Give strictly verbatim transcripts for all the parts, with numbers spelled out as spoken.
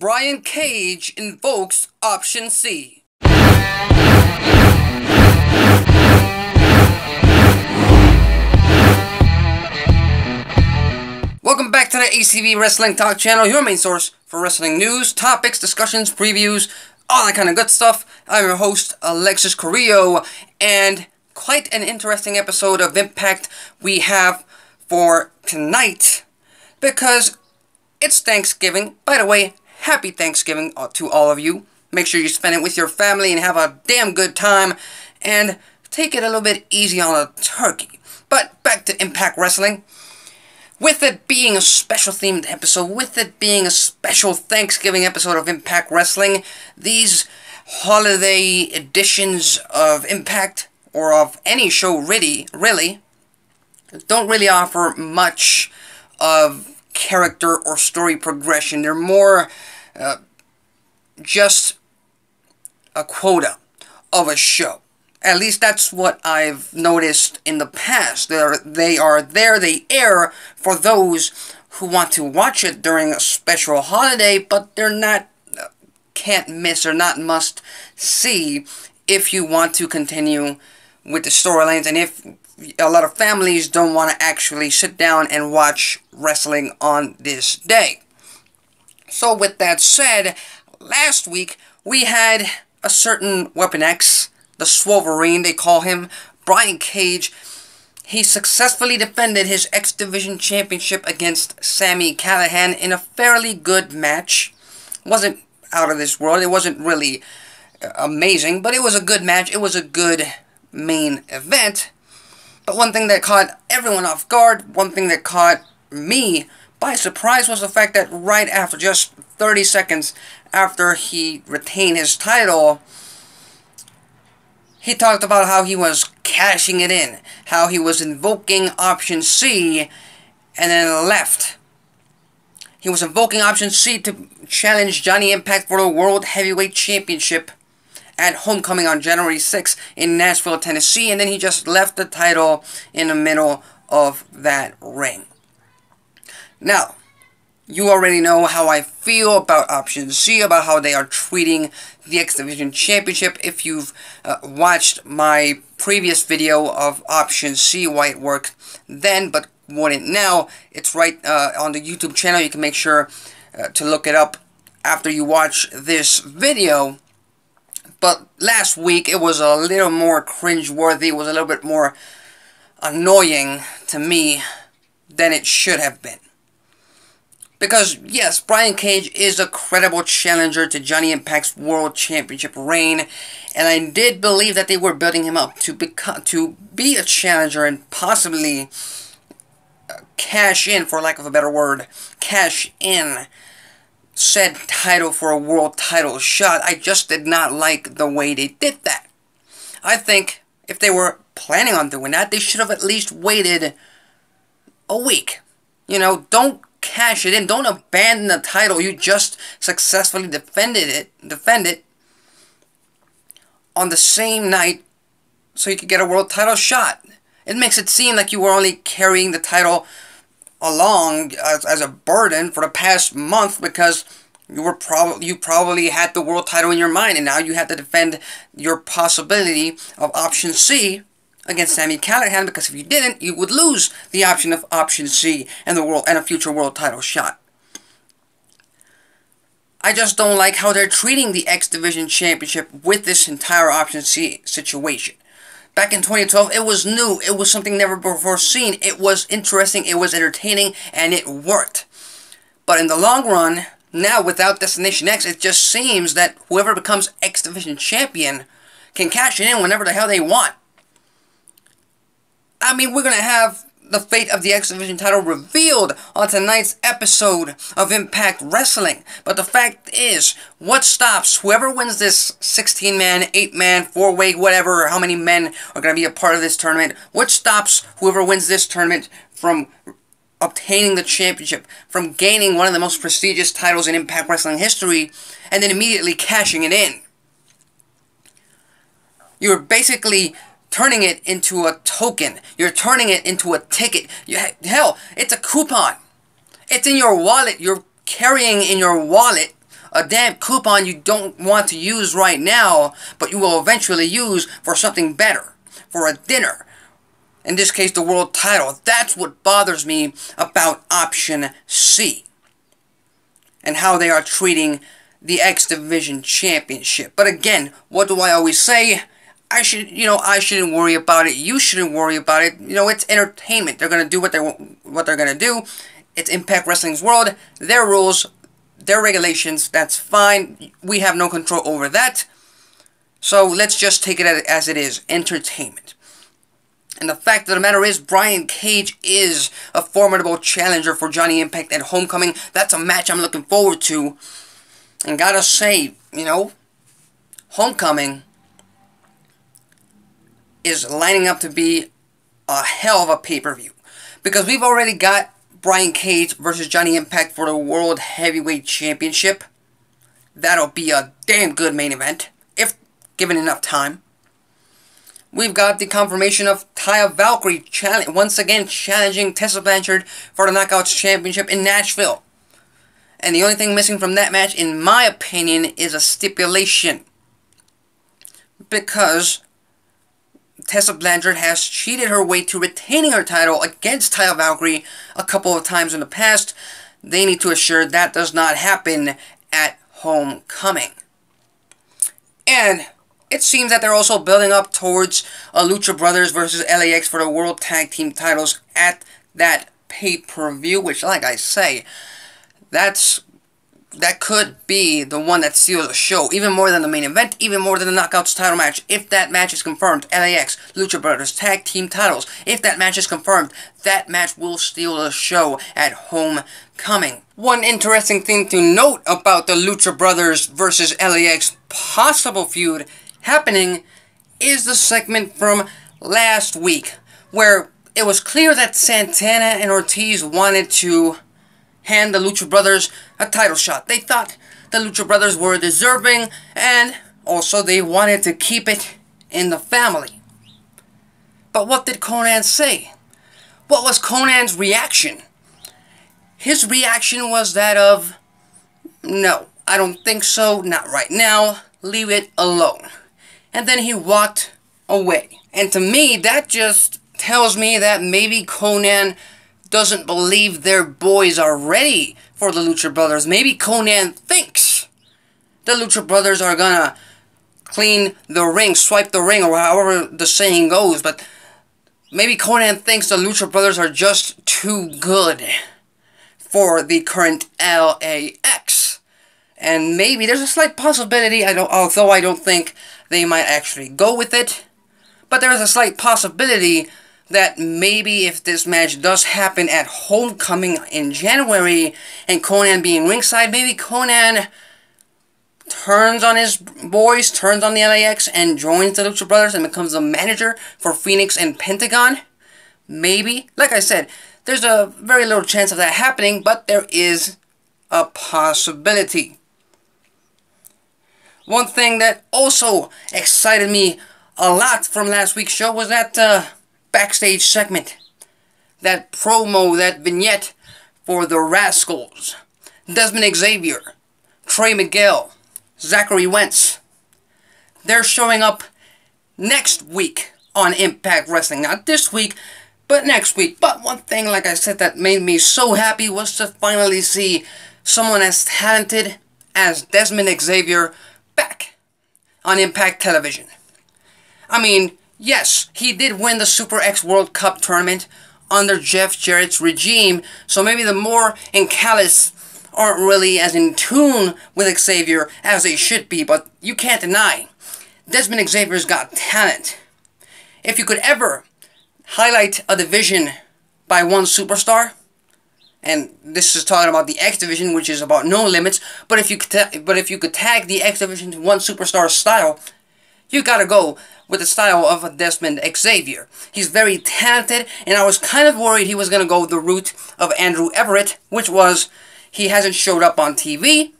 Brian Cage invokes Option C. Welcome back to the A C B Wrestling Talk channel, your main source for wrestling news, topics, discussions, previews, all that kind of good stuff. I'm your host, Alexis Carrillo, and quite an interesting episode of Impact we have for tonight, because it's Thanksgiving. By the way, happy Thanksgiving to all of you. Make sure you spend it with your family and have a damn good time, and take it a little bit easy on a turkey. But back to Impact Wrestling. With it being a special themed episode, with it being a special Thanksgiving episode of Impact Wrestling, these holiday editions of Impact, or of any show really, really, don't really offer much of character or story progression. They're more uh, just a quota of a show. At least that's what I've noticed in the past. They're, they are there, they air for those who want to watch it during a special holiday, but they're not uh, can't miss or not must see if you want to continue with the storylines, and if a lot of families don't want to actually sit down and watch wrestling on this day. So with that said, last week we had a certain Weapon X, the Swoverine, they call him, Brian Cage. He successfully defended his X-Division Championship against Sammy Callahan in a fairly good match. Wasn't out of this world. It wasn't really amazing, but it was a good match. It was a good main event. But one thing that caught everyone off guard, one thing that caught me by surprise, was the fact that right after, just thirty seconds after he retained his title, he talked about how he was cashing it in, how he was invoking Option C, and then left. He was invoking Option C to challenge Johnny Impact for the World Heavyweight Championship at Homecoming on January sixth in Nashville, Tennessee, and then he just left the title in the middle of that ring. Now, you already know how I feel about Option C, about how they are treating the X-Division Championship. If you've uh, watched my previous video of Option C, why it worked then but wouldn't now, it's right uh, on the YouTube channel. You can make sure uh, to look it up after you watch this video. But last week it was a little more cringeworthy, it was a little bit more annoying to me than it should have been. Because, yes, Brian Cage is a credible challenger to Johnny Impact's World Championship reign, and I did believe that they were building him up to become, to be a challenger and possibly cash in, for lack of a better word, cash in said title for a world title shot. I just did not like the way they did that. I think if they were planning on doing that, they should have at least waited a week. You know, don't cash it in. Don't abandon the title. You just successfully defended it, defend it on the same night so you could get a world title shot. It makes it seem like you were only carrying the title along as, as a burden for the past month because you were probably you probably had the world title in your mind, and now you had to defend your possibility of Option C against Sammy Callahan, because if you didn't, you would lose the option of Option C and the world and a future world title shot. I just don't like how they're treating the X Division Championship with this entire Option C situation. Back in twenty twelve, it was new, it was something never before seen, it was interesting, it was entertaining, and it worked. But in the long run, now without Destination X, it just seems that whoever becomes X Division Champion can cash it in whenever the hell they want. I mean, we're going to have the fate of the X-Division title revealed on tonight's episode of Impact Wrestling. But the fact is, what stops whoever wins this sixteen-man, eight-man, four-way, whatever, how many men are going to be a part of this tournament, what stops whoever wins this tournament from obtaining the championship, from gaining one of the most prestigious titles in Impact Wrestling history, and then immediately cashing it in? You're basically turning it into a token. You're turning it into a ticket. You, hell, it's a coupon. It's in your wallet. You're carrying in your wallet a damn coupon you don't want to use right now, but you will eventually use for something better, for a dinner. In this case, the world title. That's what bothers me about Option C and how they are treating the X-Division Championship. But again, what do I always say? I should, you know, I shouldn't worry about it. You shouldn't worry about it. You know, it's entertainment. They're gonna do what they what they're gonna do. It's Impact Wrestling's world. Their rules, their regulations. That's fine. We have no control over that. So let's just take it as it is, entertainment. And the fact of the matter is, Brian Cage is a formidable challenger for Johnny Impact at Homecoming. That's a match I'm looking forward to. And gotta say, you know, Homecoming is lining up to be a hell of a pay-per-view, because we've already got Brian Cage versus Johnny Impact for the World Heavyweight Championship. That'll be a damn good main event, if given enough time. We've got the confirmation of Taya Valkyrie once again challenging Tessa Blanchard for the Knockouts Championship in Nashville. And the only thing missing from that match, in my opinion, is a stipulation, because Tessa Blanchard has cheated her way to retaining her title against Taya Valkyrie a couple of times in the past. They need to assure that does not happen at Homecoming. And it seems that they're also building up towards a Lucha Brothers versus L A X for the World Tag Team titles at that pay-per-view, which, like I say, that's that could be the one that seals the show, even more than the main event, even more than the Knockouts title match. If that match is confirmed, L A X, Lucha Brothers, tag team titles, if that match is confirmed, that match will steal the show at Homecoming. One interesting thing to note about the Lucha Brothers versus L A X possible feud happening is the segment from last week, where it was clear that Santana and Ortiz wanted to hand the Lucha Brothers a title shot. They thought the Lucha Brothers were deserving, and also they wanted to keep it in the family. But what did Conan say? What was Conan's reaction? His reaction was that of, no, I don't think so, not right now, leave it alone. And then he walked away. And to me, that just tells me that maybe Conan doesn't believe their boys are ready for the Lucha Brothers. Maybe Conan thinks the Lucha Brothers are gonna clean the ring, swipe the ring, or however the saying goes, but maybe Conan thinks the Lucha Brothers are just too good for the current L A X. And maybe there's a slight possibility, I don't, although I don't think they might actually go with it, but there is a slight possibility that maybe if this match does happen at Homecoming in January, and Conan being ringside, maybe Conan turns on his boys, turns on the L A X, and joins the Lucha Brothers and becomes the manager for Phoenix and Pentagon. Maybe. Like I said, there's a very little chance of that happening, but there is a possibility. One thing that also excited me a lot from last week's show was that uh, backstage segment, that promo, that vignette for the Rascalz, Desmond Xavier, Trey Miguel, Zachary Wentz. They're showing up next week on Impact Wrestling. Not this week, but next week. But one thing, like I said, that made me so happy was to finally see someone as talented as Desmond Xavier back on Impact Television. I mean, yes, he did win the Super X World Cup tournament under Jeff Jarrett's regime, so maybe the Moore and Callis aren't really as in tune with Xavier as they should be, but you can't deny, Desmond Xavier's got talent. If you could ever highlight a division by one superstar, and this is talking about the X Division, which is about no limits, but if you could, but if you could tag the X Division to one superstar style, you gotta go with the style of Desmond Xavier. He's very talented, and I was kind of worried he was gonna go the route of Andrew Everett, which was, he hasn't showed up on T V,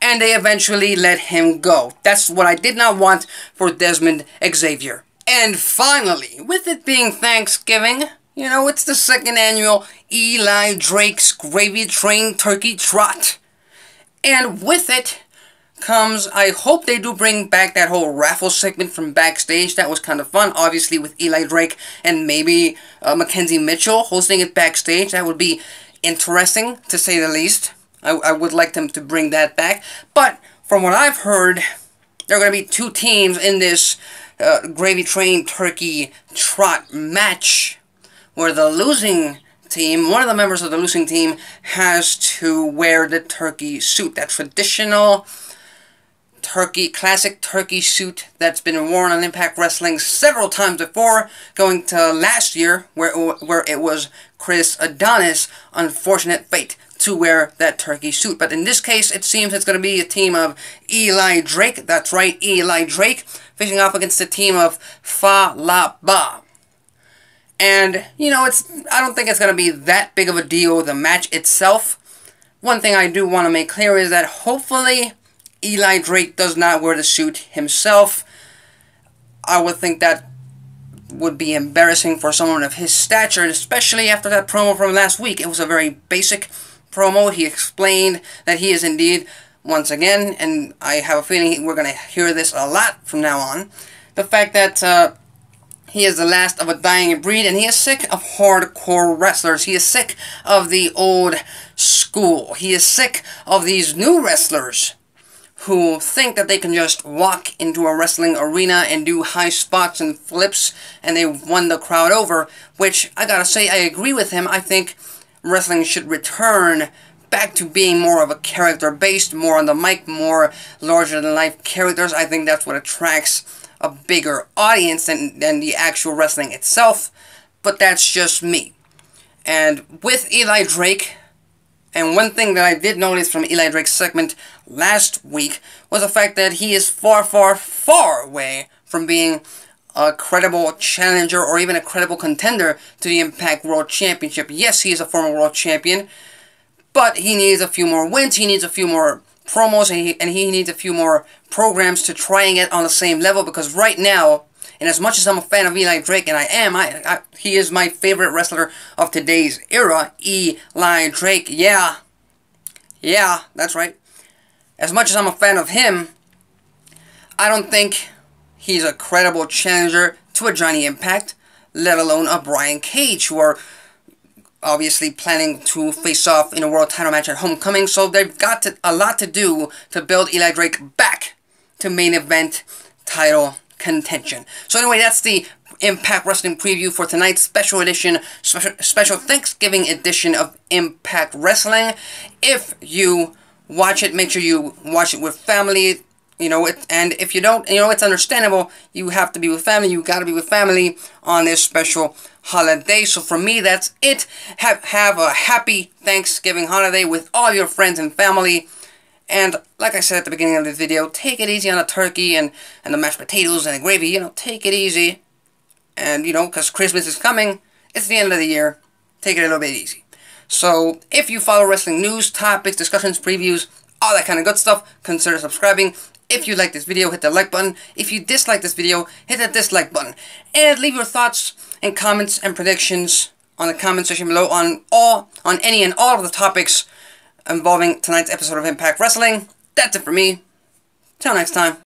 and they eventually let him go. That's what I did not want for Desmond Xavier. And finally, with it being Thanksgiving, you know, it's the second annual Eli Drake's Gravy Train Turkey Trot. And with it comes, I hope they do bring back that whole raffle segment from backstage. That was kind of fun, obviously, with Eli Drake and maybe uh, Mackenzie Mitchell hosting it backstage. That would be interesting, to say the least. I, I would like them to bring that back. But from what I've heard, there are going to be two teams in this uh, Gravy Train Turkey Trot match, where the losing team, one of the members of the losing team, has to wear the turkey suit, that traditional turkey, classic turkey suit that's been worn on Impact Wrestling several times before, going to last year where, where it was Chris Adonis' unfortunate fate to wear that turkey suit. But in this case, it seems it's going to be a team of Eli Drake, that's right, Eli Drake, facing off against the team of Fa La Ba. And, you know, it's, I don't think it's going to be that big of a deal, the match itself. One thing I do want to make clear is that hopefully Eli Drake does not wear the suit himself. I would think that would be embarrassing for someone of his stature, especially after that promo from last week. It was a very basic promo. He explained that he is indeed, once again, and I have a feeling we're going to hear this a lot from now on, the fact that uh, he is the last of a dying breed, and he is sick of hardcore wrestlers. He is sick of the old school. He is sick of these new wrestlers who think that they can just walk into a wrestling arena and do high spots and flips, and they won the crowd over, which, I gotta say, I agree with him. I think wrestling should return back to being more of a character-based, more on the mic, more larger-than-life characters. I think that's what attracts a bigger audience than, than the actual wrestling itself, but that's just me. And with Eli Drake, and one thing that I did notice from Eli Drake's segment last week was the fact that he is far, far, far away from being a credible challenger or even a credible contender to the Impact World Championship. Yes, he is a former world champion, but he needs a few more wins, he needs a few more promos, and he, and he needs a few more programs to try and get on the same level, because right now, and as much as I'm a fan of Eli Drake, and I am, I, I he is my favorite wrestler of today's era, Eli Drake, yeah, yeah, that's right. As much as I'm a fan of him, I don't think he's a credible challenger to a Johnny Impact, let alone a Brian Cage, who are obviously planning to face off in a world title match at Homecoming, so they've got to, a lot to do to build Eli Drake back to main event title contention. So anyway, that's the Impact Wrestling preview for tonight's special edition, special, special Thanksgiving edition of Impact Wrestling. If you watch it, make sure you watch it with family, you know, it, and if you don't, you know, it's understandable, you have to be with family, you gotta be with family on this special holiday. So for me, that's it. Have, have a happy Thanksgiving holiday with all your friends and family. And like I said at the beginning of the video, take it easy on the turkey and, and the mashed potatoes and the gravy. You know, take it easy. And, you know, because Christmas is coming. It's the end of the year. Take it a little bit easy. So, if you follow wrestling news, topics, discussions, previews, all that kind of good stuff, consider subscribing. If you like this video, hit the like button. If you dislike this video, hit the dislike button. And leave your thoughts and comments and predictions on the comment section below on all, on any and all of the topics involving tonight's episode of Impact Wrestling. That's it for me. Till next time.